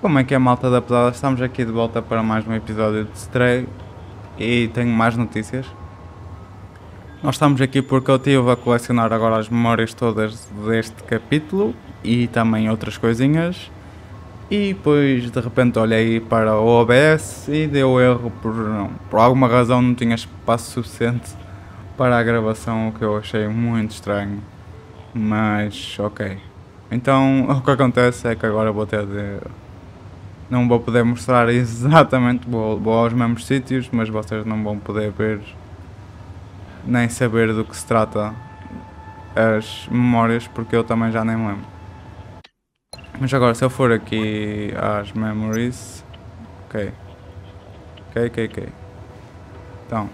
Como é que é, malta da pesada? Estamos aqui de volta para mais um episódio de Stray e tenho mais notícias. Nós estamos aqui porque eu estive a colecionar agora as memórias todas deste capítulo e também outras coisinhas. E depois de repente olhei para o OBS e deu erro por alguma razão não tinha espaço suficiente para a gravação, o que eu achei muito estranho. Mas ok. Então o que acontece é que agora vou ter de... Não vou poder mostrar exatamente, vou aos mesmos sítios, mas vocês não vão poder ver nem saber do que se trata as memórias, porque eu também já nem me lembro. Mas agora se eu for aqui às memories, ok. Então,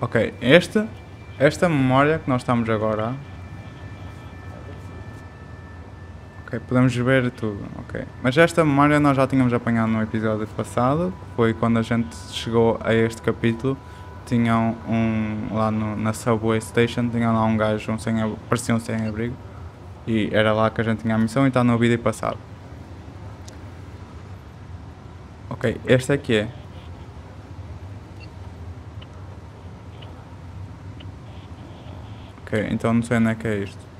ok, esta memória que nós estamos agora. Podemos ver tudo, ok. Mas esta memória nós já tínhamos apanhado no episódio passado, que foi quando a gente chegou a este capítulo. Tinham lá na Subway Station, tinha lá um gajo, parecia um sem-abrigo, e era lá que a gente tinha a missão e está no vídeo passado. Ok, este aqui é. Ok, então não sei onde é que é isto.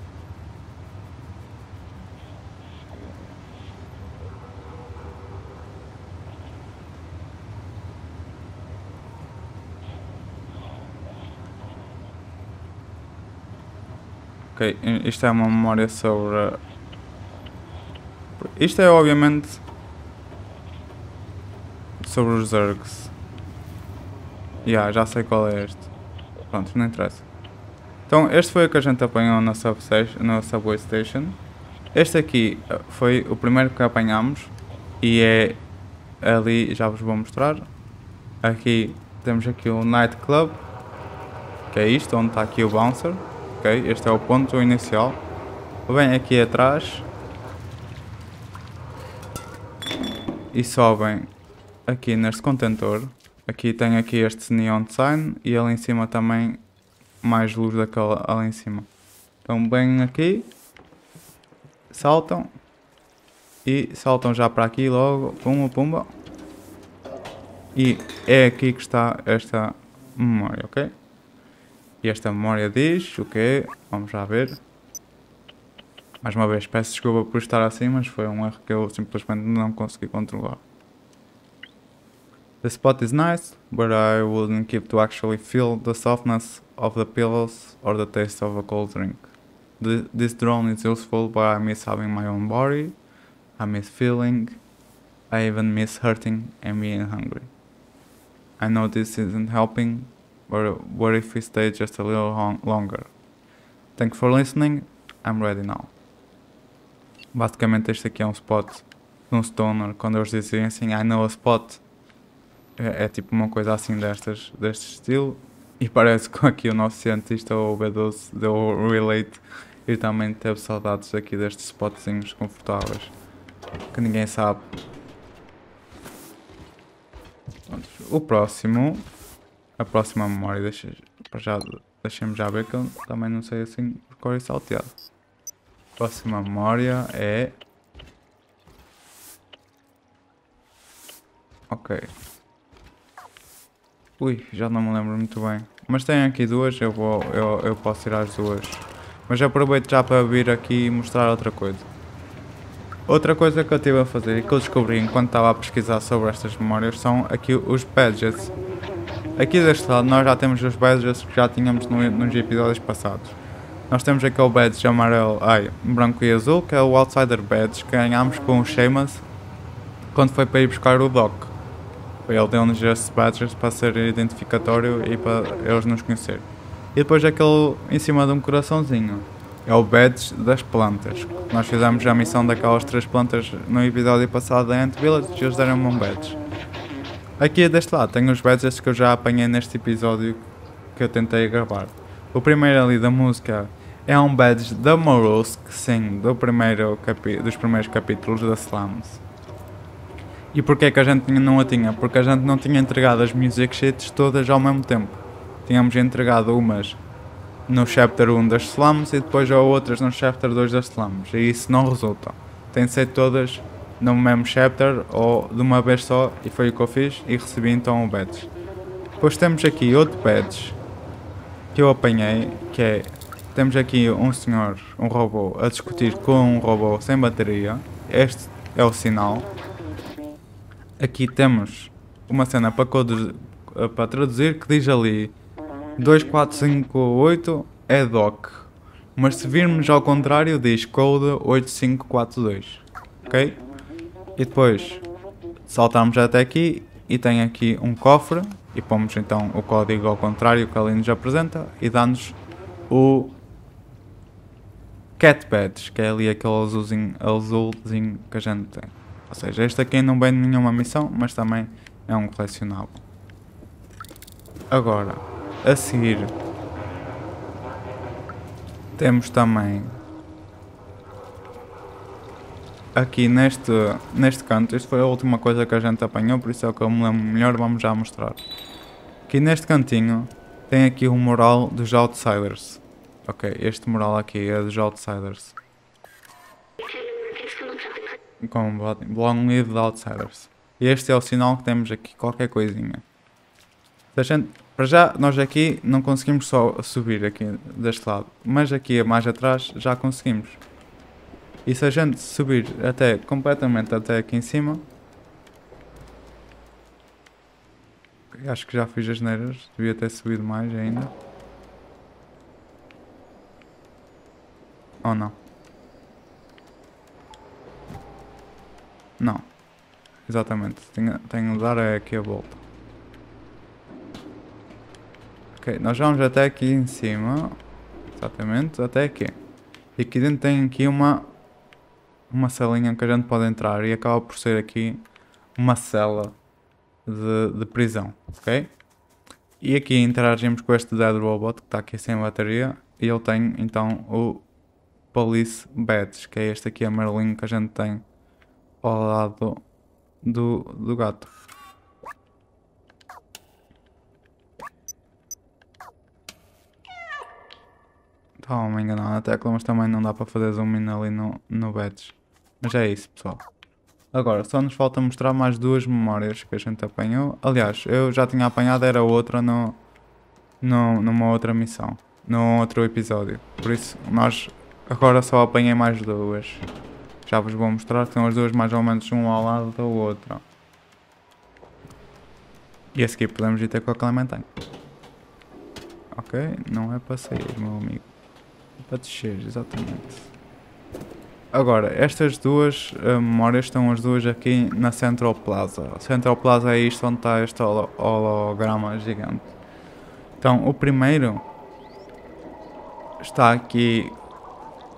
Ok, isto é uma memória sobre... Isto é obviamente sobre os Zergs. Já sei qual é este. Pronto, não interessa. Então este foi o que a gente apanhou na Subway Station. Este aqui foi o primeiro que apanhámos. E é ali, já vos vou mostrar. Aqui temos aqui o Night Club, que é isto, onde está aqui o Bouncer. Ok, este é o ponto inicial. Vêm aqui atrás e sobem aqui neste contentor. Aqui tem aqui este neon sign e ali em cima também mais luz daquela ali em cima. Então vêm aqui, saltam e saltam já para aqui logo, pumba. E é aqui que está esta memória, ok? E esta memória diz o quê? Vamos já ver. Mais uma vez, peço desculpa por estar assim, mas foi um erro que eu simplesmente não consegui controlar. The spot is nice, but I wouldn't keep to actually feel the softness of the pillows or the taste of a cold drink. This drone is useful, but I miss having my own body. I miss feeling. I even miss hurting and being hungry. I know this isn't helping. What if we stay just a little longer? Thanks for listening, I'm ready now. Basicamente este aqui é um spot de um stoner, quando eles dizem assim, I know a spot, é tipo uma coisa assim deste estilo, e parece que aqui o nosso cientista, o B12, deu relate, e também teve saudades aqui destes spotzinhos confortáveis, que ninguém sabe. Pronto, A próxima memória, deixem-me já ver que eu também não sei assim por cor e salteado. A próxima memória é... Ok. Ui, já não me lembro muito bem. Mas tem aqui duas, eu posso ir às duas. Mas aproveito já para vir aqui e mostrar outra coisa. Outra coisa que eu estive a fazer e que eu descobri enquanto estava a pesquisar sobre estas memórias são aqui os badges. Aqui deste lado nós já temos os badges que já tínhamos nos episódios passados. Nós temos aqui o badge amarelo, branco e azul, que é o Outsider badge, que ganhámos com o Seamus quando foi para ir buscar o Doc. Ele deu-nos estes badges para ser identificatório e para eles nos conhecerem. E depois aquele em cima de um coraçãozinho, é o badge das plantas. Nós fizemos a missão daquelas 3 plantas no episódio passado da Ant Village e eles deram-me um badge. Aqui deste lado tenho os badges que eu já apanhei neste episódio que eu tentei gravar. O primeiro ali da música é um badge da Morose, que sim, dos primeiros capítulos da Slums. E porquê que a gente não a tinha? Porque a gente não tinha entregado as music sheets todas ao mesmo tempo. Tínhamos entregado umas no chapter 1 das slums e depois há outras no chapter 2 das slums, e isso não resulta. Tem de ser todas no mesmo chapter ou de uma vez só, e foi o que eu fiz e recebi então o badge. Depois temos aqui outro badge que eu apanhei, que é, temos aqui um senhor, um robô, a discutir com um robô sem bateria. Este é o sinal. Aqui temos uma cena para traduzir que diz ali 2458 é Doc, mas se virmos ao contrário diz Code 8542, ok? E depois saltamos até aqui e tem aqui um cofre e pomos então o código ao contrário que ali nos apresenta e dá-nos o Cat Badge, que é ali aquele azulzinho que a gente tem. Ou seja, este aqui não vem de nenhuma missão, mas também é um colecionável. Agora, a seguir, temos também aqui neste canto, isto foi a última coisa que a gente apanhou, por isso é o que eu me lembro melhor, vamos já mostrar. Aqui neste cantinho tem aqui o mural dos Outsiders. Ok, este mural aqui é dos Outsiders. Com Long Live the Outsiders. E este é o sinal que temos aqui, qualquer coisinha. Para já, nós aqui não conseguimos só subir aqui deste lado, mas aqui mais atrás já conseguimos. E se a gente subir até completamente até aqui em cima, acho que já fiz as neiras, devia ter subido mais ainda. Ou não? Não. Exatamente. Tenho de dar aqui a volta. Ok, nós vamos até aqui em cima. Exatamente, até aqui. E aqui dentro tem aqui uma salinha que a gente pode entrar e acaba por ser aqui uma cela de prisão, ok? E aqui interagimos com este Dead Robot que está aqui sem bateria e eu tenho então o Police Badge, que é este aqui amarelinho que a gente tem ao lado do gato. Estava-me enganado na tecla, mas também não dá para fazer zoom in ali no badge. Mas é isso, pessoal. Agora, só nos falta mostrar mais duas memórias que a gente apanhou. Aliás, eu já tinha apanhado, era outra numa outra missão, num outro episódio. Por isso, nós agora só apanhei mais duas. Já vos vou mostrar que são as duas mais ou menos uma ao lado da outra. E a seguir podemos ir ter com a Clementine. Ok, não é para sair, meu amigo. Para descer, exatamente. Agora, estas duas memórias estão as duas aqui na Central Plaza. Central Plaza é isto onde está este holograma gigante. Então, o primeiro está aqui,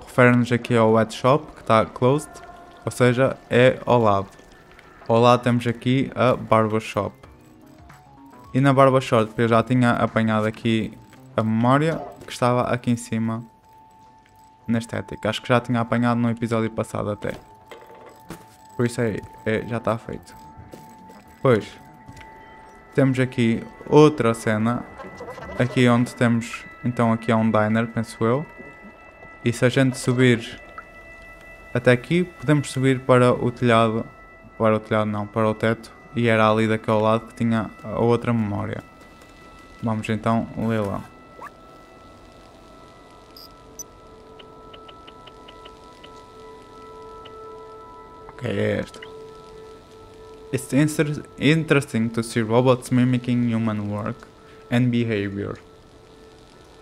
refere-nos aqui ao wet shop, que está closed, ou seja, é ao lado. Ao lado temos aqui a barbershop. E na barbershop eu já tinha apanhado aqui a memória que estava aqui em cima. Na estética, acho que já tinha apanhado no episódio passado até. Por isso aí, já está feito. Pois, temos aqui outra cena. Aqui onde temos, então aqui é um diner, penso eu. E se a gente subir até aqui, podemos subir para o telhado. Para o telhado não, para o teto. E era ali daquele lado que tinha a outra memória. Vamos então ler lá. Ok, é esta. It's interesting to see robots mimicking human work and behavior.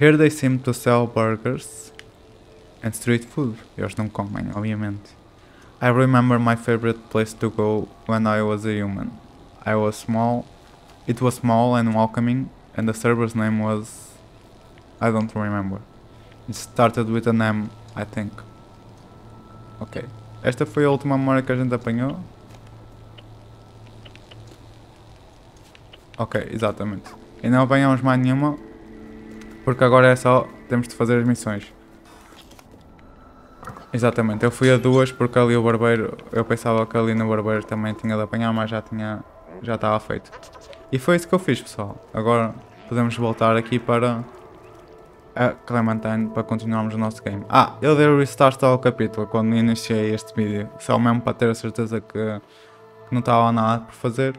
Here they seem to sell burgers and street food. Eles não comem, obviamente. I remember my favorite place to go when I was a human. I was small. It was small and welcoming, and the server's name was... I don't remember. It started with an M, I think. Ok. Esta foi a última memória que a gente apanhou. Ok, exatamente. E não apanhamos mais nenhuma, porque agora é só, temos de fazer as missões. Exatamente, eu fui a duas porque ali o barbeiro, eu pensava que ali no barbeiro também tinha de apanhar, mas já estava feito. E foi isso que eu fiz, pessoal. Agora podemos voltar aqui para a Clementine para continuarmos o nosso game. Ah, eu dei o restart ao capítulo quando iniciei este vídeo, só mesmo para ter a certeza que não estava nada por fazer.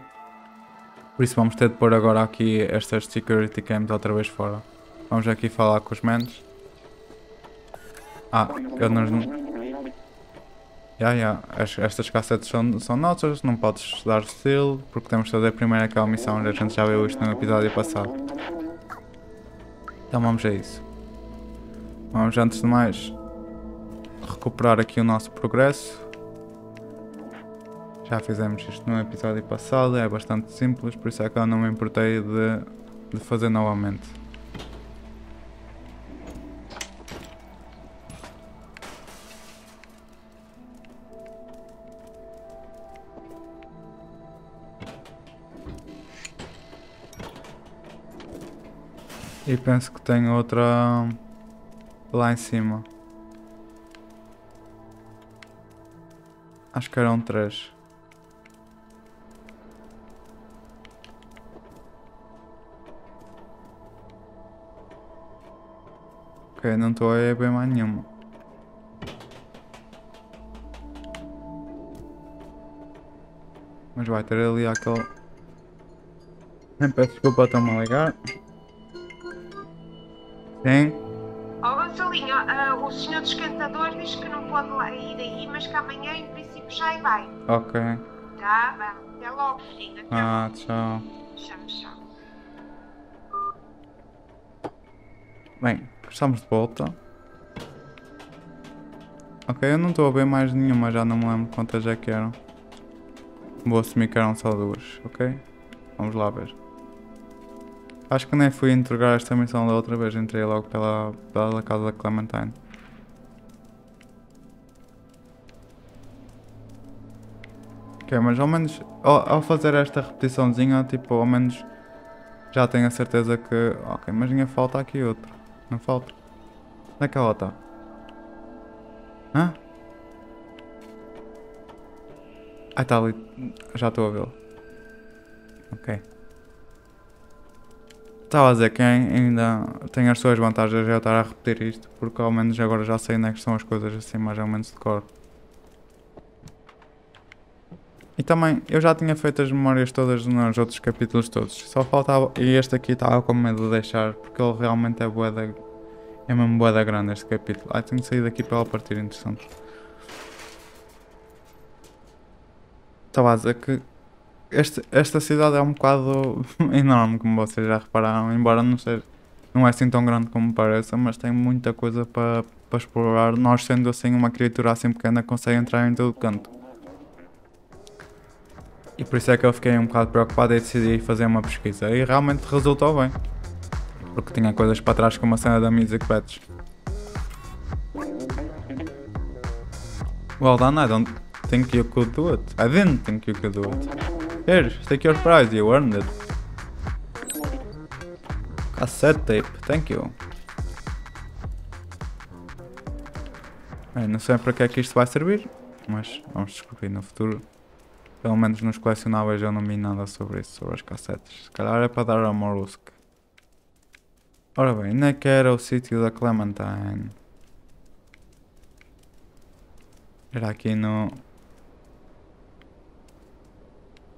Por isso vamos ter de pôr agora aqui estas security cams outra vez fora. Vamos aqui falar com os mens. Ah, eu não... Estas cassetes são nossas, não podes dar estilo, porque temos de fazer primeiro aquela missão, a gente já viu isto no episódio passado. Então vamos a isso. Vamos antes de mais recuperar aqui o nosso progresso. Já fizemos isto no episódio passado, é bastante simples, por isso é que eu não me importei de fazer novamente. E penso que tem outra lá em cima. Acho que eram três. Ok, não estou a ver mais nenhuma. Mas vai ter ali aquele... Nem peço desculpa, estou-me a ligar. Sim. Oh Gonçalinho, o senhor dos cantadores diz que não pode ir aí, mas que amanhã em princípio já vai. Ok. Tá, vamos. Até logo, filhinha. Tchau. Ah, tchau. Tchau, tchau. Bem, estamos de volta. Ok, eu não estou a ver mais nenhuma, já não me lembro quantas é que eram. Vou assumir que eram só duas, ok? Vamos lá ver. Acho que nem fui entregar esta missão da outra vez, entrei logo pela casa da Clementine. Ok, mas ao menos, ao fazer esta repetiçãozinha, tipo, ao menos já tenho a certeza que... Ok, mas ainda falta aqui outra. Não falta. Onde é que ela está? Hã? Ah, está ali. Já estou a vê-la. Ok. Estava a dizer que ainda tem as suas vantagens de eu estar a repetir isto, porque ao menos agora já sei onde é que são as coisas assim, mais ou menos de cor. E também, eu já tinha feito as memórias todas nos outros capítulos todos, só faltava... E este aqui estava com medo de deixar, porque ele realmente é boeda... É mesmo boeda grande este capítulo. Ai, tenho que sair daqui para ela partir, interessante. Estava a dizer que... Esta cidade é um bocado enorme, como vocês já repararam, embora não é assim tão grande como parece, mas tem muita coisa para explorar. Nós sendo assim uma criatura assim pequena consegue entrar em todo canto. E por isso é que eu fiquei um bocado preocupado e decidi fazer uma pesquisa, e realmente resultou bem. Porque tinha coisas para trás como a cena da Music Pets. Well done, I don't think you could do it. I didn't think you could do it. Here, take your prize, you earned it. Cassette tape, thank you. Bem, não sei para que é que isto vai servir, mas vamos descobrir no futuro. Pelo menos nos colecionáveis eu não vi nada sobre isso, sobre as cassetes. Se calhar é para dar a Morose. Ora bem, nem que era o sítio da Clementine. Era aqui no...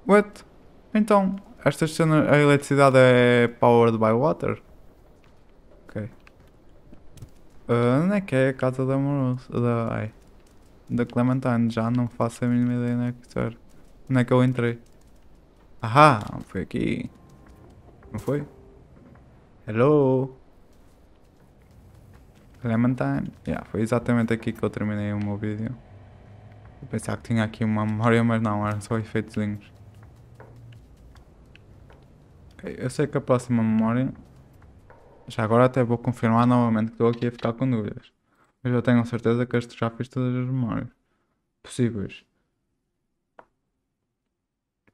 What? Então, estas cenas, a eletricidade é powered by water? Ok. Onde é que é a casa da Morose? Da Clementine, já não faço a mínima ideia onde é que eu entrei. Ahá, foi aqui. Não foi? Hello? Clementine? Yeah, foi exatamente aqui que eu terminei o meu vídeo. Eu pensava que tinha aqui uma memória, mas não, eram só efeitozinhos. Eu sei que a próxima memória... Já agora até vou confirmar novamente que estou aqui a ficar com dúvidas. Mas eu tenho certeza que este já fiz todas as memórias possíveis.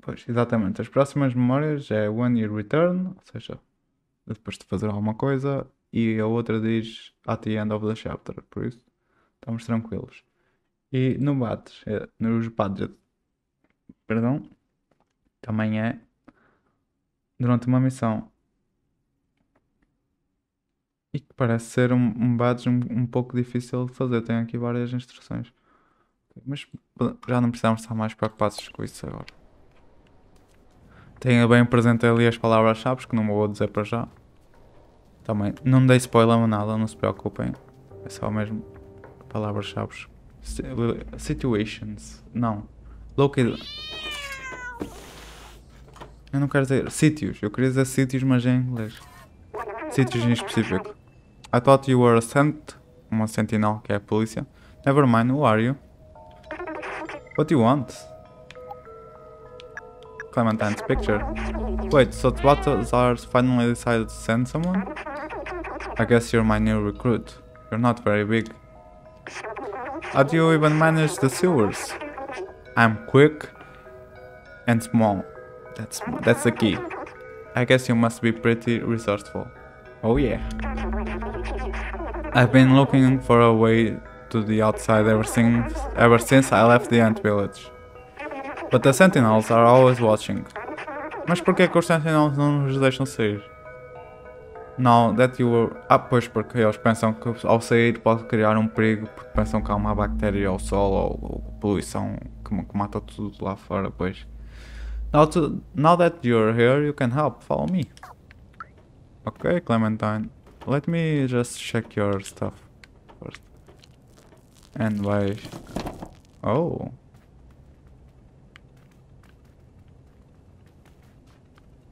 Pois, exatamente. As próximas memórias é One Year Return, ou seja, depois de fazer alguma coisa. E a outra diz At the End of the Chapter, por isso estamos tranquilos. E no Badges, nos Badges, perdão, também é... Durante uma missão. E que parece ser um badge um pouco difícil de fazer. Tem aqui várias instruções. Mas já não precisamos estar mais preocupados com isso agora. Tenha bem presente ali as palavras-chave que não vou dizer para já. Também não dei spoiler ou nada, não se preocupem. É só mesmo palavras-chave. Situations. Não. Local. Eu não quero dizer sítios. Eu queria dizer sítios, mas em inglês. Sítios em específico. I thought you were a sent. Uma sentinel, que é a polícia. Never mind, who are you? What do you want? Clementine's picture. Wait, so Outsiders finally decided to send someone? I guess you're my new recruit. You're not very big. How do you even manage the sewers? I'm quick and small. That's the key. I guess you must be pretty resourceful. Oh yeah. I've been looking for a way to the outside ever since I left the Ant Village. But the Sentinels are always watching. Mas porquê que os Sentinels não nos deixam sair? Now that you were... Ah, pois porque eles pensam que ao sair pode criar um perigo, porque pensam que há uma bactéria ao sol ou poluição que mata tudo lá fora, pois. Now that you're here, you can help. Follow me. Ok, Clementine. Let me just check your stuff first. And why? Oh.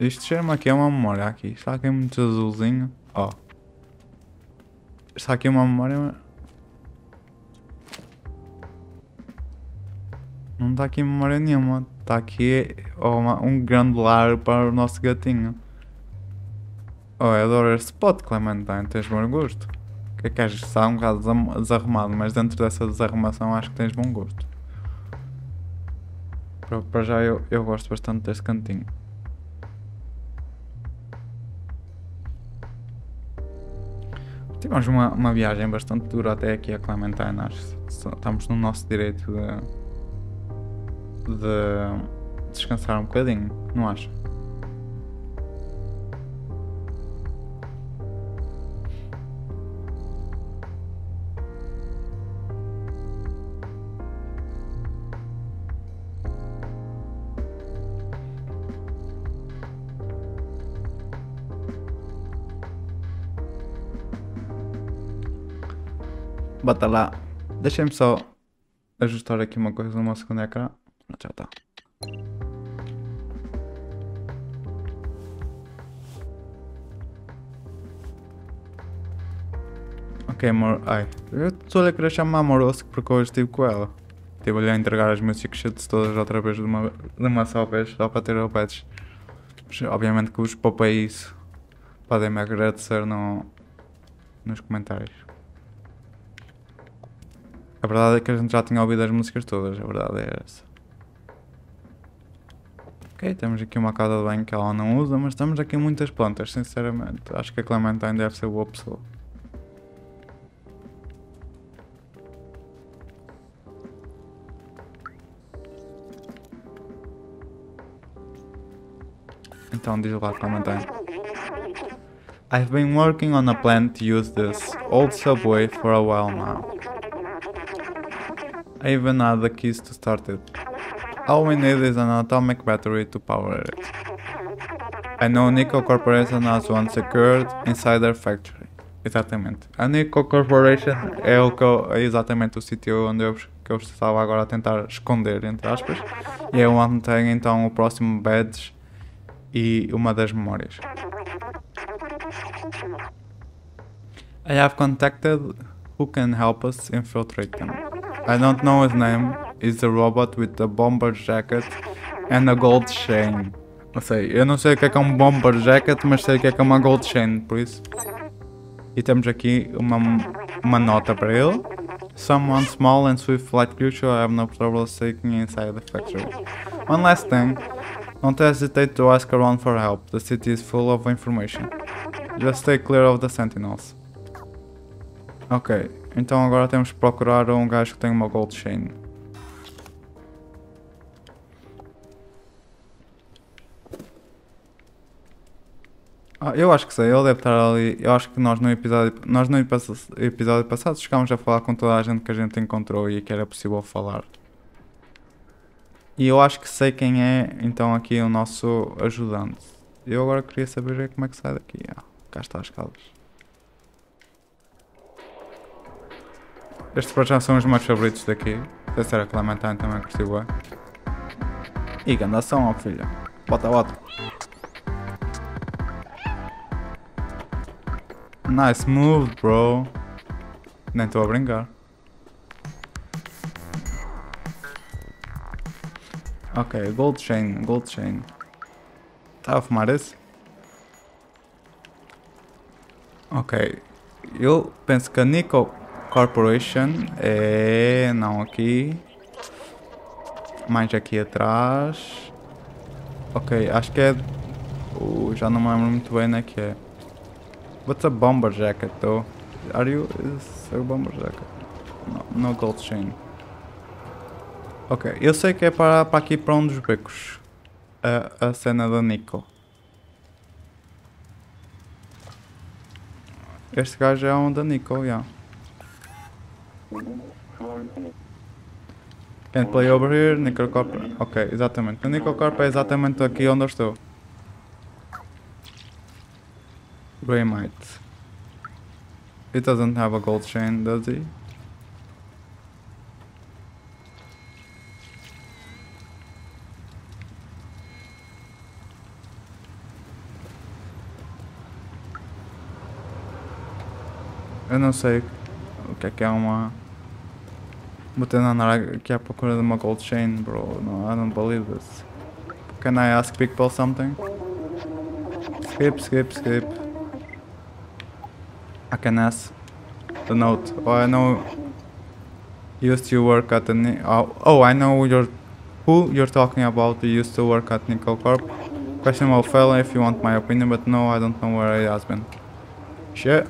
Isto chama aqui uma memória aqui. Está aqui muito azulzinho. Ó. Oh. Está aqui uma memória. Não está aqui memória nenhuma. Está aqui um grande lar para o nosso gatinho. Oh, eu adoro este spot, Clementine. Tens bom gosto. É que acho que está um bocado desarrumado, mas dentro dessa desarrumação acho que tens bom gosto. Para já eu gosto bastante deste cantinho. Tivemos uma viagem bastante dura até aqui a Clementine, acho que estamos no nosso direito de descansar um bocadinho, não acho? Bota lá, deixem-me só ajustar aqui uma coisa no meu segundo ecrã. Já está. Ok, amor. Ai, eu estou a querer chamar Morose porque hoje estive com ela. Estive-lhe a entregar as minhas chicletes todas outra vez de uma só vez, só para ter pets. Mas, obviamente que os papai isso podem me agradecer nos comentários. A verdade é que a gente já tinha ouvido as músicas todas, a verdade é essa. Ok, temos aqui uma casa de banho que ela não usa, mas temos aqui muitas plantas, sinceramente. Acho que a Clementine deve ser boa pessoa. Então diz lá, Clementine. I've been working on a plan to use this old subway for a while now. I even had the keys to start it. All we need is an atomic battery to power it. I know Nico Corporation has one secured inside their factory. Exatamente. A Nico Corporation é exatamente o sítio onde que eu estava agora a tentar esconder, entre aspas. E é onde tem então o próximo badge e uma das memórias. I have contacted who can help us infiltrate them. I don't know his name. He's a robot with a bomber jacket and a gold chain. Não sei, eu não sei o que é um bomber jacket, mas sei o que é uma gold chain, por isso. E temos aqui uma nota para ele. Someone small and swift like future, I have no trouble seeking inside the factory. One last thing. Don't hesitate to ask around for help. The city is full of information. Just stay clear of the sentinels. Ok. Então agora temos que procurar um gajo que tem uma gold chain. Ah, eu acho que sei, ele deve estar ali. Eu acho que nós no episódio passado chegámos a falar com toda a gente que a gente encontrou e que era possível falar. E eu acho que sei quem é, então, aqui o nosso ajudante. Eu agora queria saber como é que sai daqui. Ah, cá está as escadas. Estes para já são os meus favoritos daqui. Deve ser a Clementine também, curti bem. E grande ação, ó filha. Bota, bota. Nice move, bro. Nem estou a brincar. Ok, gold chain, gold chain. Está a fumar esse? Ok. Eu penso que a Nico Corporation é... não, aqui. Mais aqui atrás. Ok, acho que é... já não me lembro muito bem, né, que é. What's a bomber jacket though? Are you... is a bomber jacket? No, no gold chain. Ok, eu sei que é para aqui para um dos becos. A cena da Nico. Este gajo é um da Nico, já. Yeah. Can't play over here, Nico Corp. Ok, exatamente. A Nico Corp é exatamente aqui onde eu estou. Graymite. It doesn't have a gold chain, does he? Eu não sei o que é uma... Vou ter de andar aqui à procura de uma gold chain, bro. No, I don't believe this. Can I ask people something? Skip, skip, skip. I can ask the note. Oh, I know... Used to work at the... Oh, I know you're... Who you're talking about. You used to work at Nico Corp. Questionable fella if you want my opinion, but no, I don't know where he has been. Shit.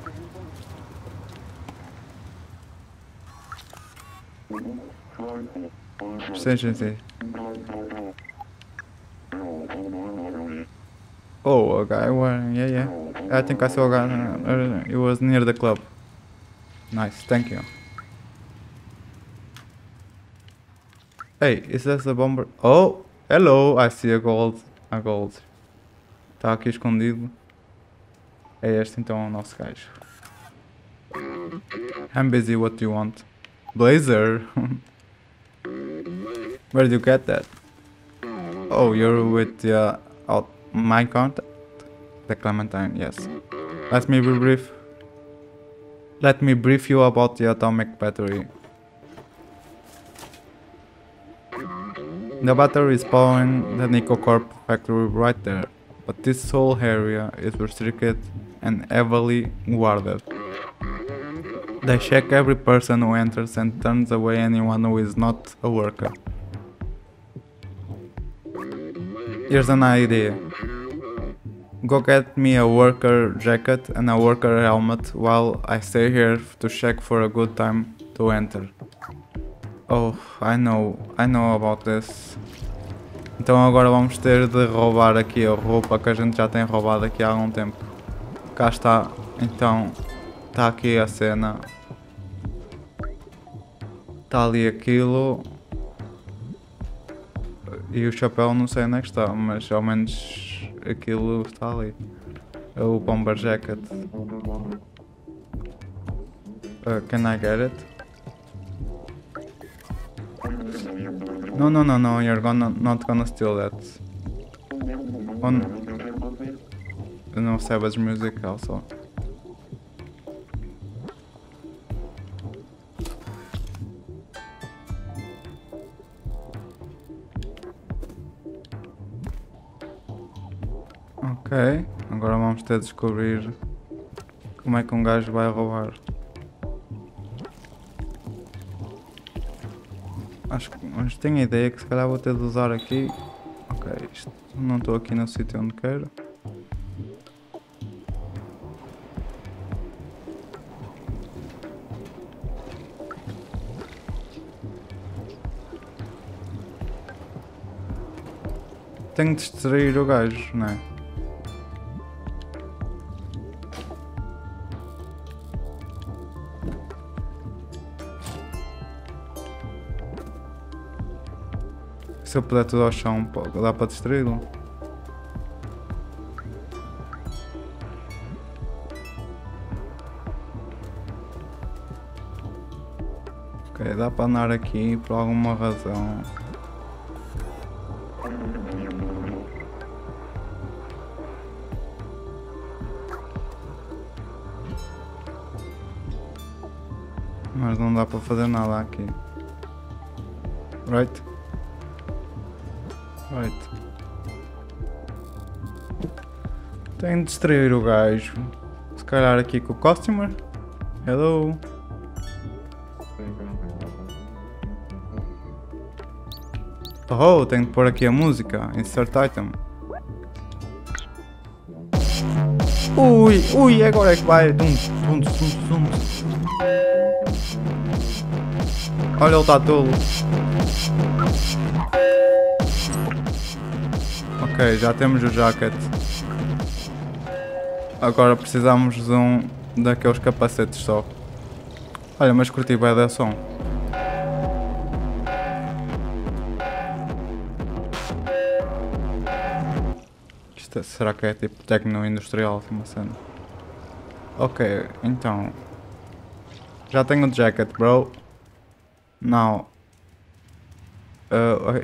Oh, a guy wearing, yeah, yeah. I think I saw a guy, it was near the club. Nice, thank you. Hey, is that a bomber? Oh, hello, I see a gold. A gold. Está aqui escondido. É este então o nosso gajo. I'm busy, what do you want? Blazer? Where do you get that? Oh, you're with the, my contact? The Clementine, yes. Let me be brief. Let me brief you about the atomic battery. The battery is powering the Nico Corp factory right there, but this whole area is restricted and heavily guarded. They check every person who enters and turns away anyone who is not a worker. Here's an idea. Go get me a worker jacket and a worker helmet while I stay here to check for a good time to enter. Oh, I know about this. Então agora vamos ter de roubar aqui a roupa que a gente já tem roubado aqui há algum tempo. Cá está, então... Está aqui a cena. Está ali aquilo. E o chapéu não sei onde é que está, mas ao menos aquilo está ali. É o bomber jacket. Can I get it? No, no, no, no, you're gonna, not gonna steal that. No Savage music also. Ok, agora vamos ter de descobrir como é que um gajo vai roubar. Acho que mas tenho a ideia que se calhar vou ter de usar aqui. Ok, isto, não estou aqui no sítio onde quero. Tenho de distrair o gajo, não é? Se eu puder tudo ao chão, dá para distraí-lo. Ok, dá para andar aqui por alguma razão. Mas não dá para fazer nada aqui. Right? Right. Tenho de distrair o gajo. Se calhar aqui com o customer. Hello. Oh, tenho de pôr aqui a música. Insert item. Ui, ui, agora é que vai. Olha, ele está tolo. Ok, já temos o jacket. Agora precisamos de um daqueles capacetes só. Olha, mas curti bem da som. Isto é, será que é tipo tecno industrial? Uma cena. Ok, então. Já tenho o jacket, bro. Não.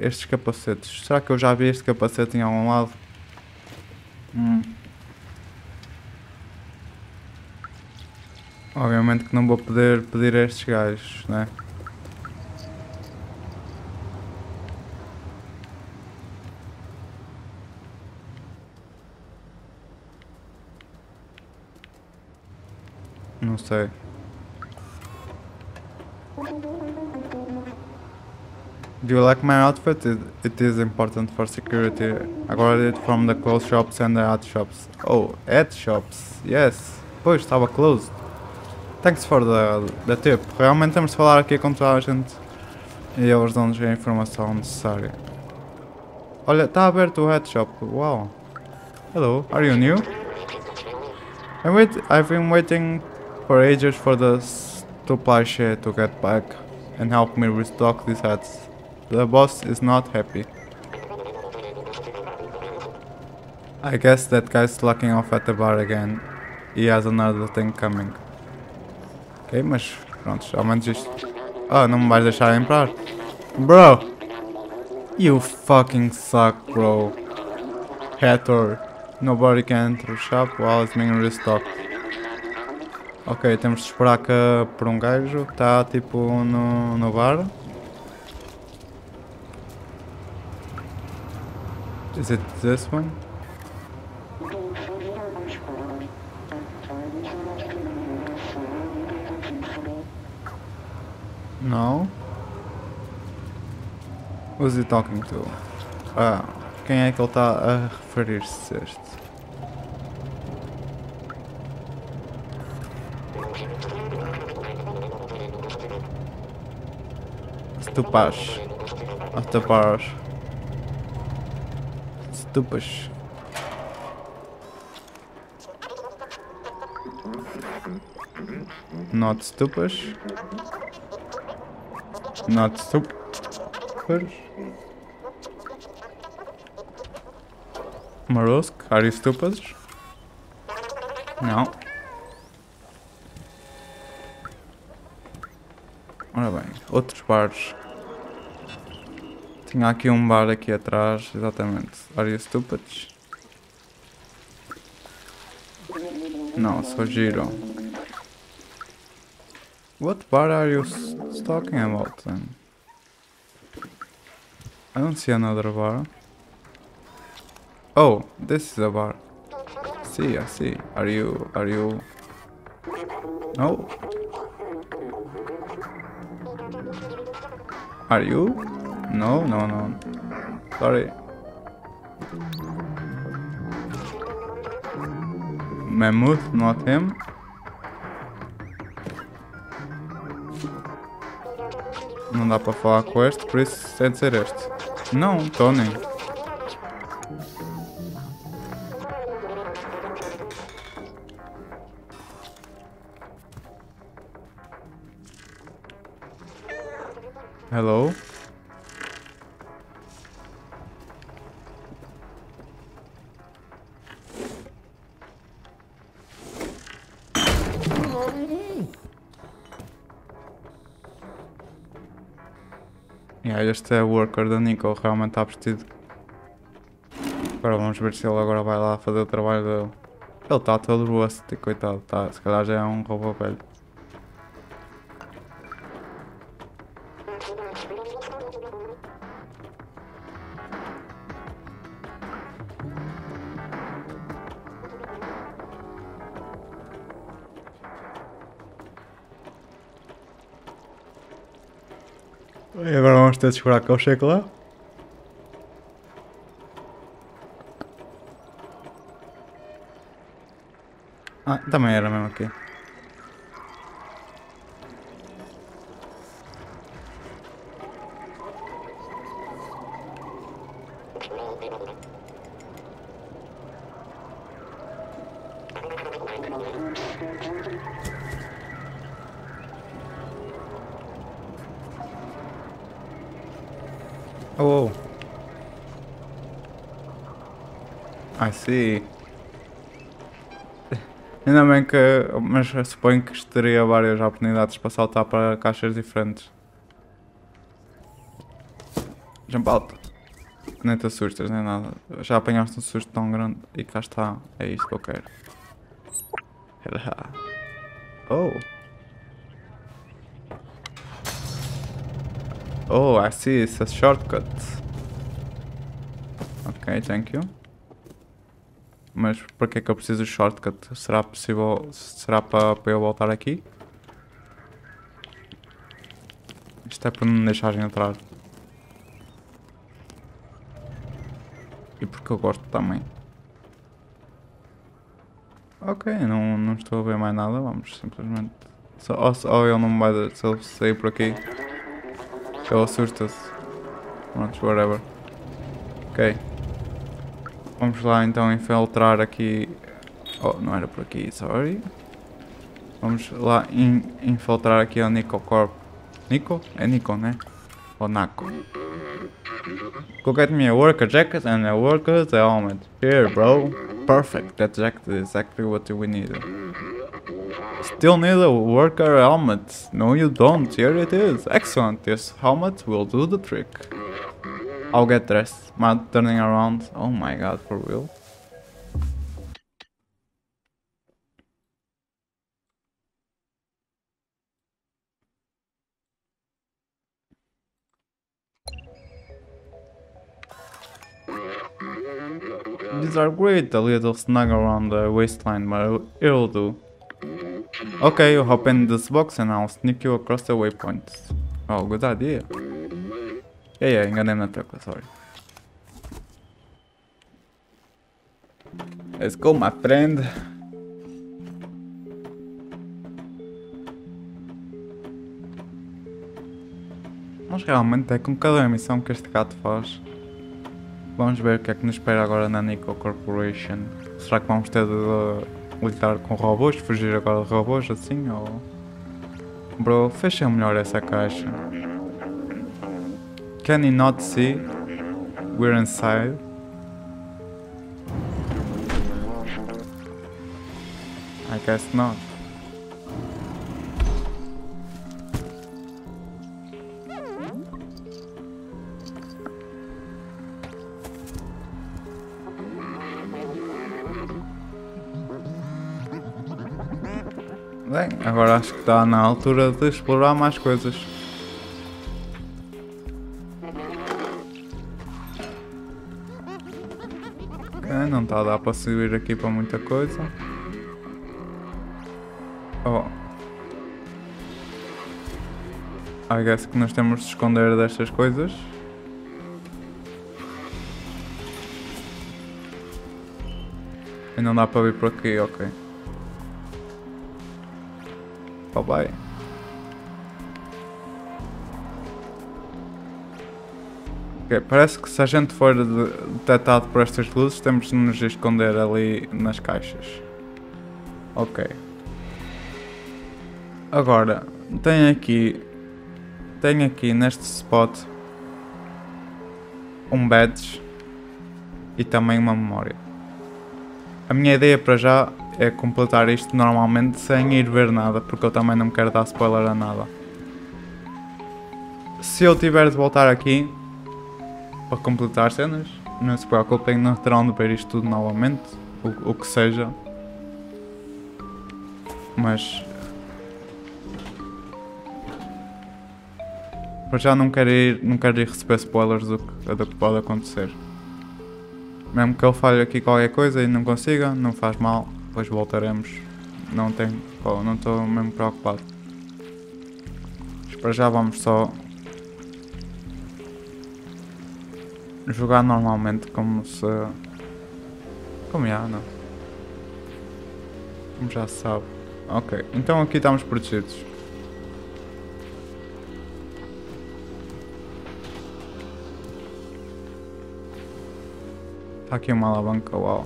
Estes capacetes. Será que eu já vi este capacete em algum lado? Obviamente que não vou poder pedir a estes gajos, né? Não sei. Do you like my outfit? It is important for security. I got it from the clothes shops and the ad shops. Oh, ad shops? Yes. Pois, estava closed. Thanks for the tip. Realmente temos de falar aqui com toda a gente. E eles dão-nos a informação necessária. Olha, está aberto o ad shop. Wow. Hello, are you new? I've been waiting for ages for the supply chain to get back and help me restock these hats. The boss is not happy. I guess that guy's slacking off at the bar again. He has another thing coming. Ok, mas pronto, ao menos isto. Ah, não me vais deixar entrar. Bro! You fucking suck, bro. Hater. Nobody can enter the shop while it's being restocked. Ok, temos de esperar que por um gajo que está tipo no bar. Is it this one? No? Who's he talking to? Ah, quem é que ele está a referir-se a este? Stupas. Stupas. Stupas. Not stupas. Not stupas. Morose, are you stupas? Não. Ora bem, outros bares. Tinha aqui um bar aqui atrás, exatamente. Are you stupid? Não, só giro. What bar are you talking about then? I don't see another bar. Oh, this is a bar. See, I see. Are you? No. Are you? No, no, no. Sorry. Mammoth, not him. Não dá para falar com este, por isso tem de ser este. Não, Tony. Hello? Yeah, este é o worker da Nico, realmente está vestido. Agora vamos ver se ele agora vai lá fazer o trabalho dele. Ele está todo rusty, coitado, tá, se calhar já é um robô velho. E agora vamos ter de esperar que eu chegue lá. Ah, também era mesmo aqui. Oh, I see. Ainda bem que, mas suponho que teria várias oportunidades para saltar para caixas diferentes. Jump out. Nem te assustas, nem nada. Já apanhaste um susto tão grande e cá está. É isto que eu quero. Oh. Oh, I see. It's a shortcut. Ok, thank you. Mas para que é que eu preciso de shortcut? Será possível? Será para eu voltar aqui? Isto é para não me deixarem entrar. E porque eu gosto também. Ok, não estou a ver mais nada. Vamos simplesmente. Ou ele não me vai dar. Se eu sair por aqui, ele assusta-se. Pronto, whatever. Ok. Vamos lá então infiltrar aqui. Oh, não era por aqui, sorry. Vamos lá infiltrar aqui a Nico Corp. Nico? É Nico, né? Ou Naco. Go get me a worker jacket and a worker's helmet. Here, bro. Perfect, that jacket is exactly what we need. Still need a worker helmet. No, you don't. Here it is. Excellent, this helmet will do the trick. I'll get dressed. I'm turning around. Oh my god, for real? These are great, a little snug around the waistline, but it'll do. Okay, you hop in this box and I'll sneak you across the waypoints. Oh, good idea. Yeah, enganei-me na tecla, sorry. Let's go, my friend. Mas realmente é com cada missão que este gato faz. Vamos ver o que é que nos espera agora na Nico Corporation. Será que vamos ter de lutar com robôs, fugir agora de robôs assim ou... Bro, fecha melhor essa caixa. Can you not see? We're inside. I guess not. Bem, agora acho que está na altura de explorar mais coisas. Não está a dar para subir aqui para muita coisa. Oh. I guess que nós temos de esconder destas coisas. E não dá para vir por aqui, ok. Bye bye. Okay, parece que se a gente for detectado por estas luzes, temos de nos esconder ali nas caixas. Ok. Agora, tem aqui neste spot um badge e também uma memória. A minha ideia para já é completar isto normalmente sem ir ver nada, porque eu também não quero dar spoiler a nada. se eu tiver de voltar aqui para completar as cenas, não se preocupem, não terão de ver isto tudo novamente, o que seja. Mas para já não quero ir receber spoilers do que pode acontecer. Mesmo que eu falhe aqui qualquer coisa e não consiga, não faz mal, depois voltaremos. Não estou mesmo preocupado. Mas para já vamos só jogar normalmente, como não. Como já se sabe. Ok, então aqui estamos protegidos. Está aqui uma alavanca, uau.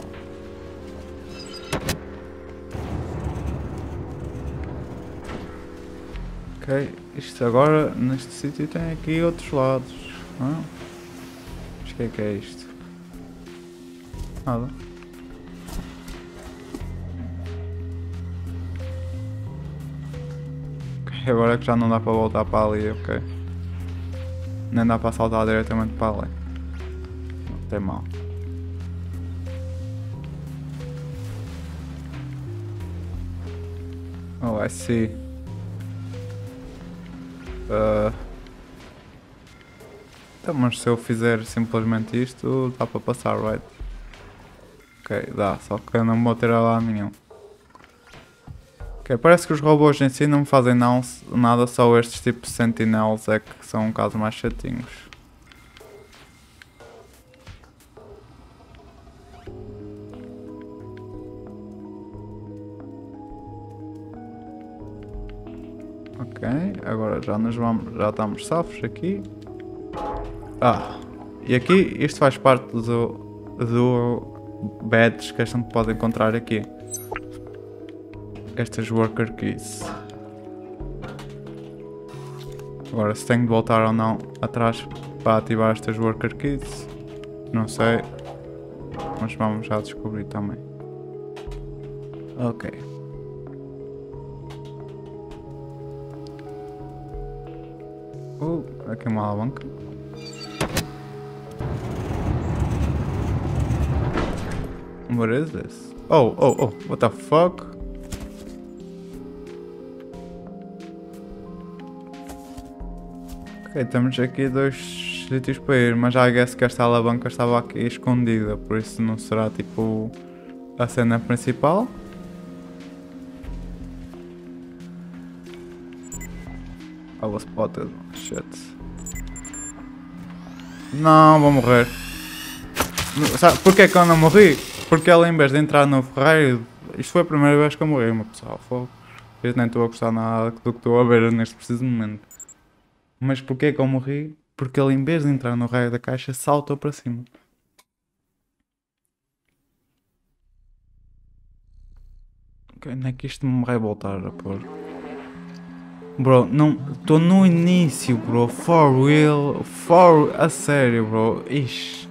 Ok, isto agora, neste sítio tem aqui outros lados, não é? Mas o que é isto? Nada. Ok, agora é que já não dá para voltar para ali, ok. Nem dá para saltar diretamente para ali. Não tem mal. Oh, I see. Então, mas se eu fizer simplesmente isto, dá para passar, right? Ok, dá, só que eu não vou ter a lado nenhum. Ok, parece que os robôs em si não me fazem nada, só estes tipos de sentinels é que são um caso mais chatinhos. Agora já nos vamos, já estamos safos aqui. Ah, e aqui isto faz parte do badge que a gente pode encontrar aqui. Estas worker keys. Agora se tenho de voltar ou não atrás para ativar estas worker keys, não sei, mas vamos já descobrir também. Ok. Aqui uma alavanca. What is this? Oh, what the fuck? Ok, temos aqui dois sítios para ir, mas I guess que esta alavanca estava aqui escondida, por isso não será tipo a cena principal. I was spotted. Shit. Não, vou morrer. Sabe porquê que eu não morri? Porque ela em vez de entrar no ferreiro... Isto foi a primeira vez que eu morri, meu pessoal. Fogo. Eu nem estou a gostar nada do que estou a ver neste preciso momento. Mas porquê que eu morri? Porque ela em vez de entrar no raio da caixa, saltou para cima. Ok, nem que isto me vai voltar a pôr. Bro, não, estou no início, bro, for real, a sério, bro, ixi.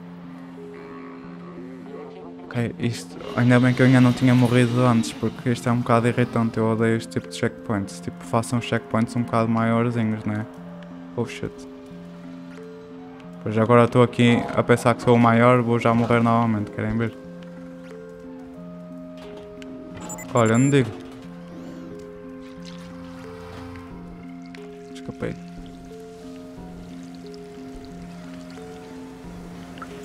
Ok, isto, ainda bem que eu ainda não tinha morrido antes, porque isto é um bocado irritante, eu odeio este tipo de checkpoints, tipo, façam checkpoints um bocado maiorzinhos, né? Oh shit. Pois agora estou aqui a pensar que sou o maior, vou já morrer novamente, querem ver? Olha, não digo.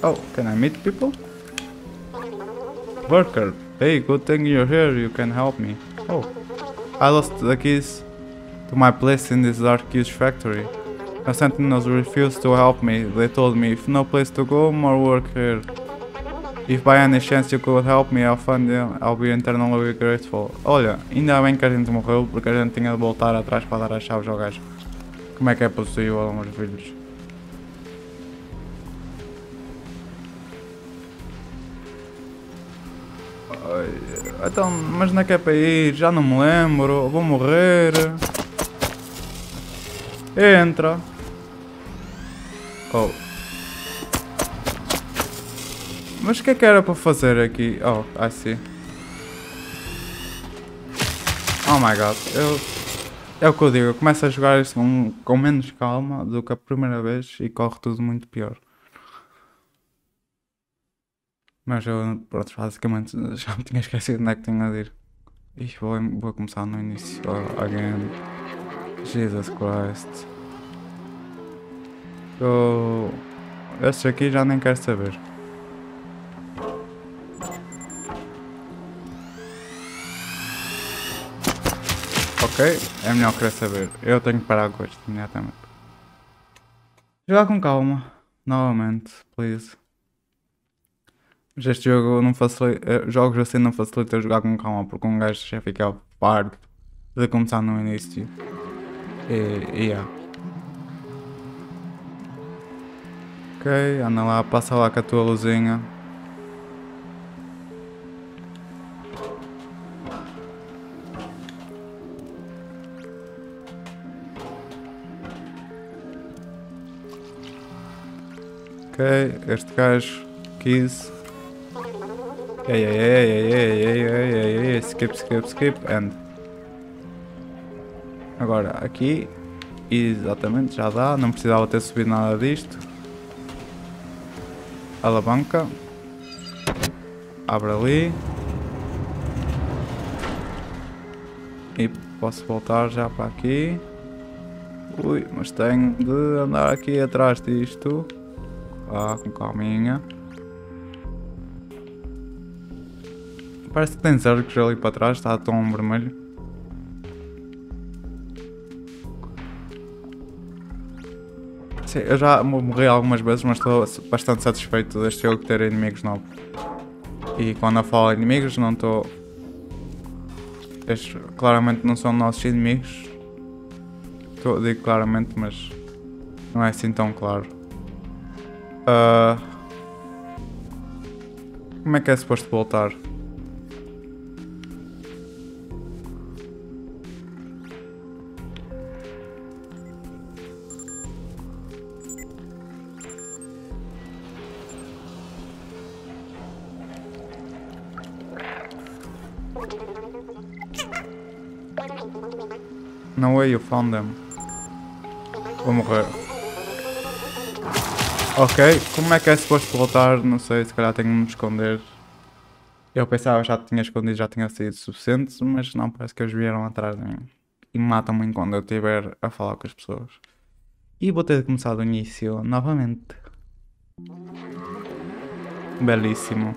Oh, can I meet people? Worker, hey, good thing you're here, you can help me. Oh, I lost the keys to my place in this dark huge factory. The sentinels refused to help me, they told me if no place to go, more work here. If by any chance you could help me, I'll be eternally grateful. Olha, ainda bem que a gente morreu, porque a gente tinha de voltar atrás para dar as chaves ao gajo. Como é que é possível, meus filhos? Então, mas não é que é para ir, já não me lembro, vou morrer. Entra. Oh. Mas o que é que era para fazer aqui? Oh, I see. Oh my god, eu... É o que eu digo, eu começo a jogar assim, com menos calma do que a primeira vez e corre tudo muito pior. Mas eu, pronto, basicamente já me tinha esquecido onde é que tinha de ir. Ixi, vou começar no início. Again. Jesus Christ. Eu... Este aqui já nem quero saber. Ok, é melhor querer saber. Eu tenho que parar com isto imediatamente. Jogar com calma. Novamente, please. Mas este jogo não facilita. Jogos assim não facilita jogar com calma, porque um gajo já fica pardo de começar no início. Yeah. Ok, anda lá, passa lá com a tua luzinha. Ok, este gajo, 15. Ei, skip, end. Agora, aqui, exatamente, já dá, não precisava ter subido nada disto. Alavanca. Abre ali. E posso voltar já para aqui. Ui, mas tenho de andar aqui atrás disto. Ah, com calminha. Parece que tem Zergs ali para trás, está tão vermelho. Sim, eu já morri algumas vezes, mas estou bastante satisfeito deste jogo ter inimigos novos. E quando eu falo inimigos, não estou... Estes claramente não são nossos inimigos. Estou, digo claramente, mas não é assim tão claro. Como é que é suposto voltar? No way you found them. Vou morrer. Ok, como é que é suposto voltar? Não sei, se calhar tenho de me esconder. Eu pensava já tinha escondido, já tinha saído suficiente, mas não, parece que eles vieram atrás de mim. E matam-me quando eu estiver a falar com as pessoas. E vou ter de começar do início novamente. Belíssimo.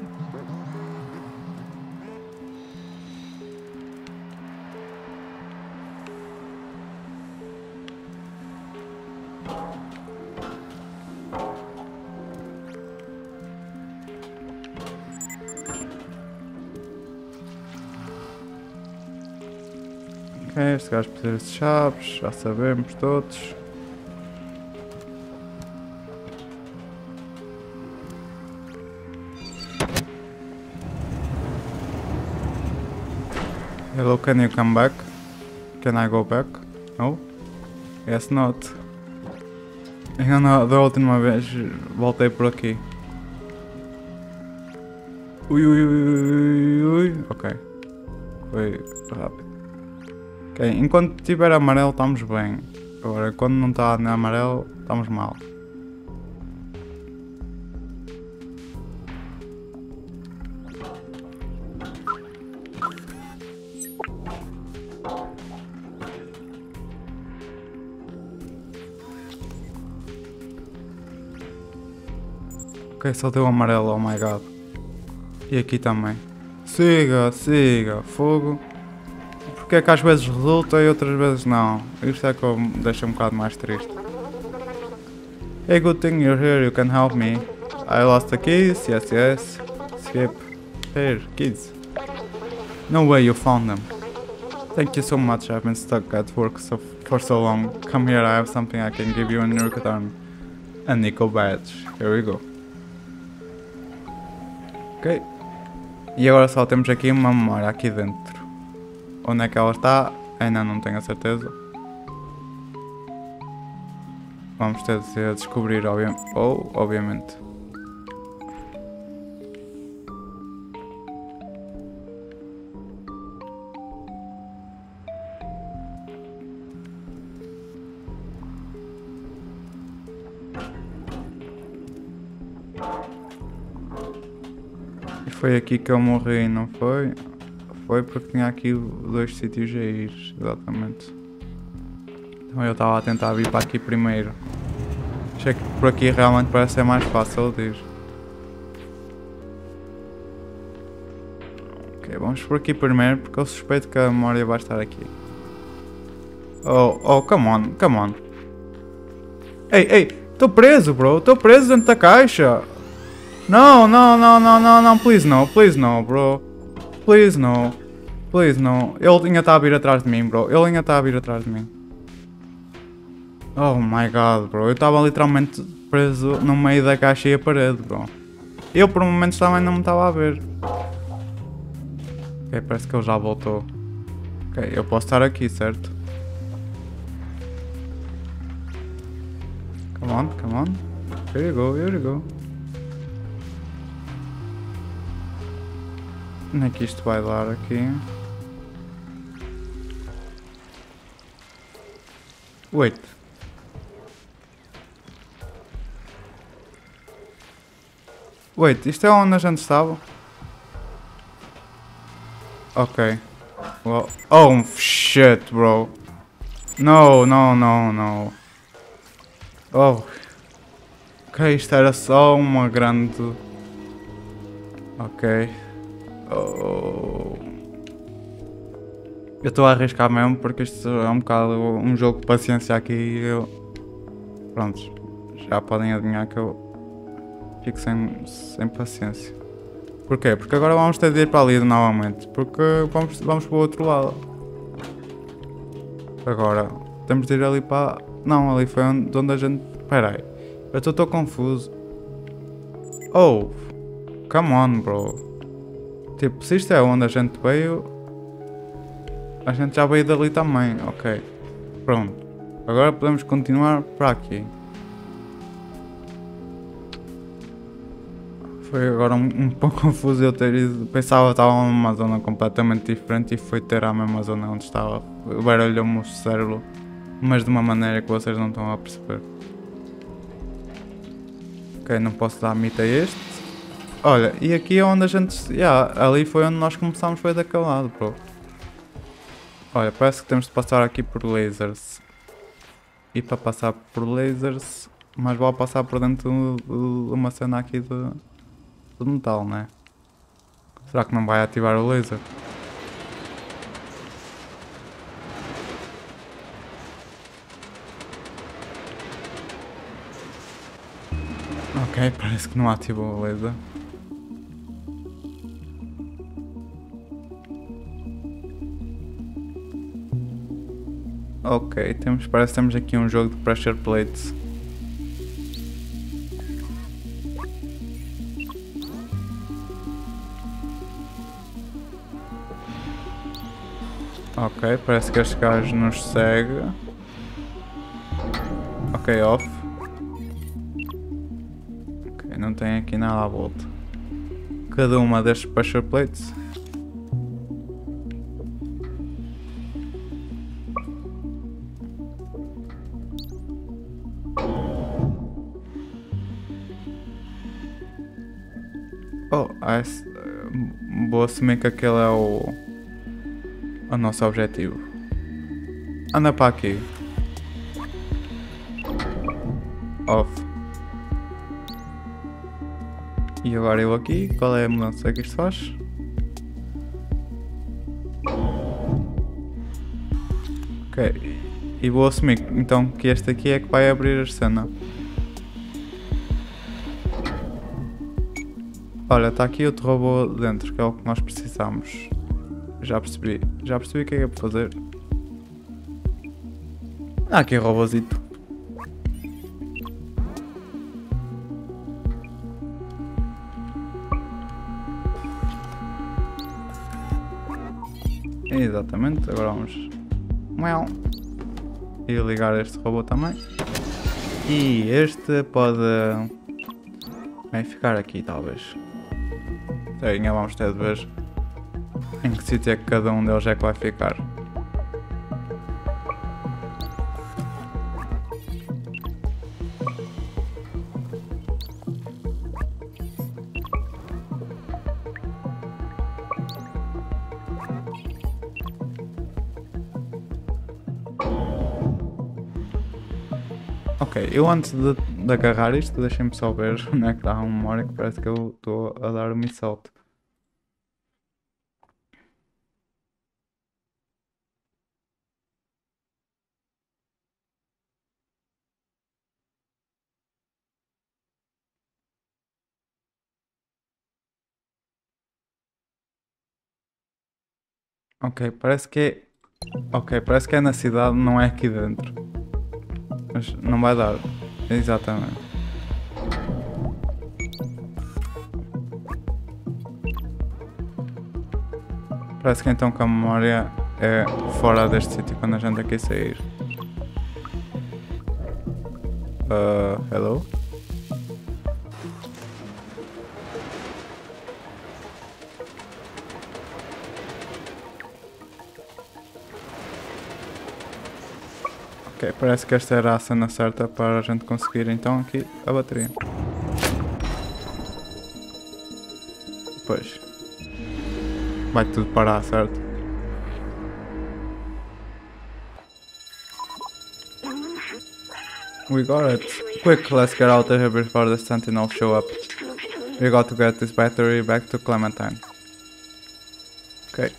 Este gajo precisa de chaves, já sabemos todos. Hello, can you come back? Can I go back? No? Yes, not. Eu não, da última vez voltei por aqui. Ui. Ok. Foi rápido. Enquanto tiver amarelo estamos bem. Agora quando não está nem amarelo estamos mal. Ok, só deu amarelo, oh my god. E aqui também. Siga, fogo. Porque é que às vezes resulta e outras vezes não. Isto é que me deixa um bocado mais triste. Hey, good thing you're here, you can help me. I lost the keys, yes. Skip. Here, kids. No way you found them. Thank you so much, I've been stuck at work for so long. Come here, I have something I can give you in your return. A Nico badge. Here we go. Ok. E agora só temos aqui uma memória aqui dentro. Onde é que ela está? Ainda não tenho a certeza. Vamos ter de descobrir, obviamente. foi aqui que eu morri, não foi? Foi porque tinha aqui dois sítios a ir, exatamente. Então eu estava a tentar vir para aqui primeiro. Achei que por aqui realmente parece ser mais fácil de ir. Ok, vamos por aqui primeiro porque eu suspeito que a memória vai estar aqui. Oh, come on, come on. Ei, estou preso, bro, estou preso dentro da caixa. Não, please no, bro. Please no. Ele ainda está a vir atrás de mim, bro. Oh my god, bro. Eu estava literalmente preso no meio da caixa e a parede, bro. Eu por momentos também não me estava a ver. Ok, parece que ele já voltou. Ok, eu posso estar aqui, certo? Come on. Here you go. Onde é que isto vai dar aqui? Wait. Isto é onde a gente estava? Ok. Well. Oh shit, bro. No. Oh. Ok, isto era só uma grande... Ok. Oh. Eu estou a arriscar mesmo porque isto é um bocado um jogo de paciência aqui e eu... Pronto, já podem adivinhar que eu fico sem paciência. Porquê? Porque agora vamos ter de ir para ali novamente, porque vamos para o outro lado. Agora, temos de ir ali para... Não, ali foi onde a gente... Espera aí, eu estou confuso. Oh, come on, bro. Tipo, se isto é onde a gente veio, a gente já veio dali também, ok. Pronto. Agora podemos continuar para aqui. Foi agora um pouco confuso eu ter ido. Pensava que estava numa zona completamente diferente e foi ter a mesma zona onde estava. Baralhou-me o cérebro, mas de uma maneira que vocês não estão a perceber. Ok, não posso dar mito a este. Olha, e aqui é onde a gente... ali foi onde nós começámos, foi daquele lado, bro. Olha, parece que temos de passar aqui por lasers. E para passar por lasers, mas vou passar por dentro de uma cena aqui de metal, né? Será que não vai ativar o laser? Ok, parece que não ativou o laser. Ok, parece que temos aqui um jogo de pressure plates. Ok, parece que este gajo nos segue. Ok, off. Ok, não tem aqui nada à volta. Cada uma destes pressure plates. Vou assumir que aquele é o nosso objetivo. Anda para aqui. Off. E agora eu aqui, qual é a mudança que isto faz? Ok, e vou assumir então que este aqui é que vai abrir a cena. Olha, está aqui outro robô dentro, que é o que nós precisamos. Já percebi o que é para fazer. Ah, aqui é o robôzito. Exatamente, agora vamos... E ligar este robô também. E este pode... Vai ficar aqui, talvez. Ainda vamos ter de ver em que sítio é que cada um deles é que vai ficar. Ok, eu antes de agarrar isto, deixem-me só ver onde é que dá uma memória que parece que eu estou a dar o miss out. Ok, parece que é... Ok, parece que é na cidade, não é aqui dentro. Mas não vai dar. Exatamente. Parece que então que a memória é fora deste sítio quando a gente aqui sair. Hello? Ok, parece que esta era a cena certa para a gente conseguir então aqui a bateria. Pois. Vai tudo parar, certo? We got it. Quick, let's get out of here before the sentinel show up. We got to get this battery back to Clementine. Ok.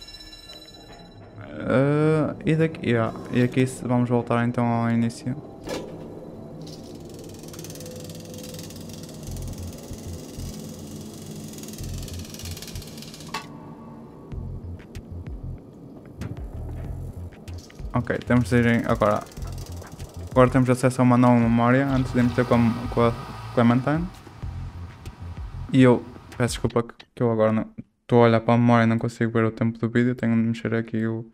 E daqui, e aqui vamos voltar então ao início. Ok, temos de ir em, agora temos acesso a uma nova memória antes de irmos ter com a Clementine. E eu peço desculpa que eu agora estou a olhar para a memória e não consigo ver o tempo do vídeo, tenho de mexer aqui o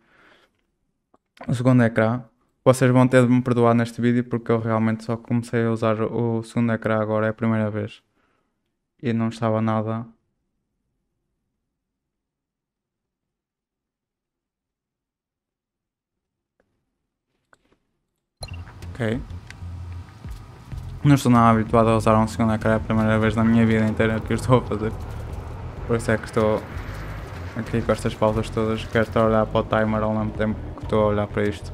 segundo ecrã. Vocês vão ter de me perdoar neste vídeo porque eu realmente só comecei a usar o segundo ecrã agora, é a primeira vez. E não estava nada. Ok. Não estou nada habituado a usar um segundo ecrã, é a primeira vez na minha vida inteira que eu estou a fazer. Por isso é que estou aqui com estas pausas todas, quero estar a olhar para o timer ao mesmo tempo. Estou a olhar para isto.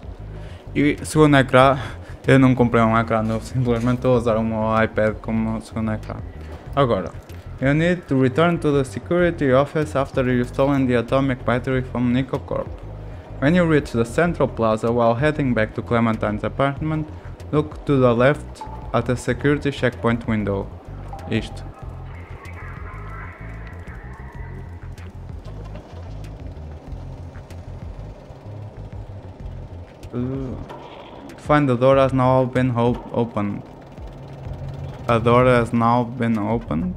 E segundo ecrã, eu não comprei um ecrã novo, simplesmente estou a usar o meu iPad como segundo ecrã. Agora, you need to return to the security office after you've stolen the atomic battery from Nico Corp. When you reach the Central Plaza while heading back to Clementine's apartment, look to the left at the security checkpoint window. Isto. To find the door has now been opened. A door has now been opened.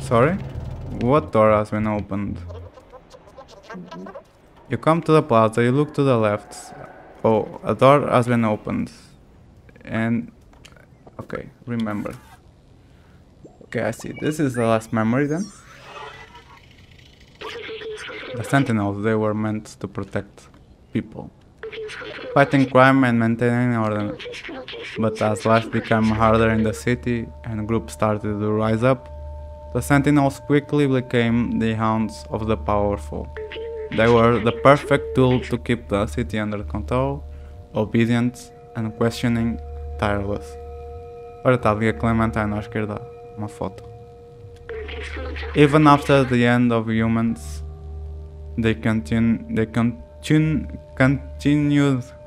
Sorry? What door has been opened? You come to the plaza, you look to the left. Oh, a door has been opened. And... Okay, remember. Ok, I see. This is the last memory then. The Sentinels, they were meant to protect people, fighting crime and maintaining order. But as life became harder in the city and groups started to rise up, the Sentinels quickly became the hounds of the powerful. They were the perfect tool to keep the city under control, obedient and questioning, tireless. Ora, está ali a Clementine à esquerda. Uma foto. Even after the end of humans, they continued,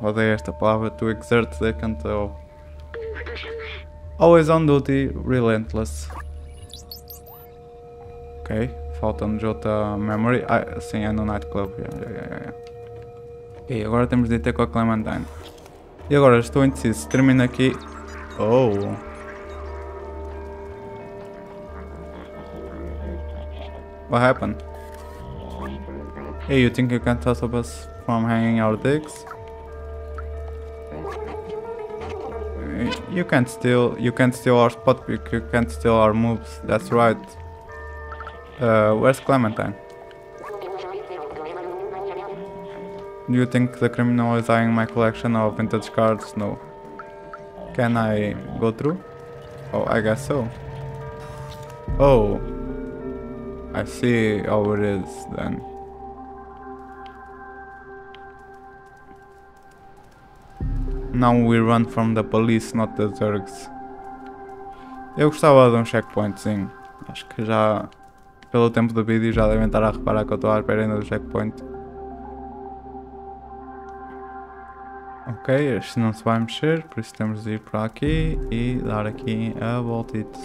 odeio esta palavra, to exert their control. Always on duty, relentless. Ok, falta-nos outra memory. Ah, sim, é no Night Club. Ok, agora temos de ir ter com a Clementine. E agora estou indeciso, termino aqui. Oh! What happened? Hey, you think you can stop us from hanging our dicks? You can't steal our spot, you can't steal our moves, that's right. Where's Clementine? Do you think the criminal is eyeing my collection of vintage cards? No. Can I go through? Oh, I guess so. Oh. I see how it is then. Now we run from the police, not the Zergs. Eu gostava de um checkpoint, sim. Acho que já, pelo tempo do vídeo, já devem estar a reparar que eu estou à espera ainda do checkpoint. Ok, este não se vai mexer, por isso temos de ir para aqui e dar aqui a voltita.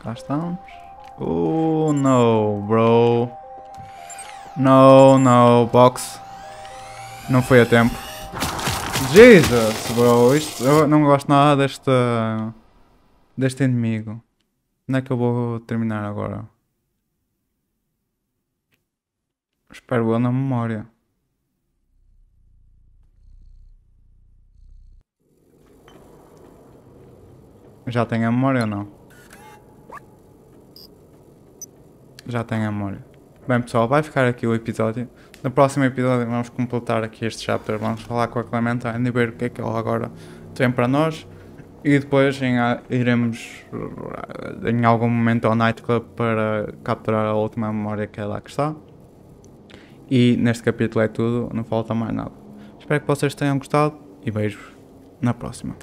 Cá estamos. Oh, não, bro. Não, não, box. Não foi a tempo. Jesus, bro. Isto, eu não gosto nada deste inimigo. Onde é que eu vou terminar agora? Espero eu na memória. Já tenho a memória ou não? Já tenho a memória. Bem pessoal, vai ficar aqui o episódio. No próximo episódio vamos completar aqui este chapter. Vamos falar com a Clementine e ver o que é que ela agora tem para nós. E depois iremos em algum momento ao Night Club para capturar a última memória que é lá que está. E neste capítulo é tudo, não falta mais nada. Espero que vocês tenham gostado e beijos na próxima.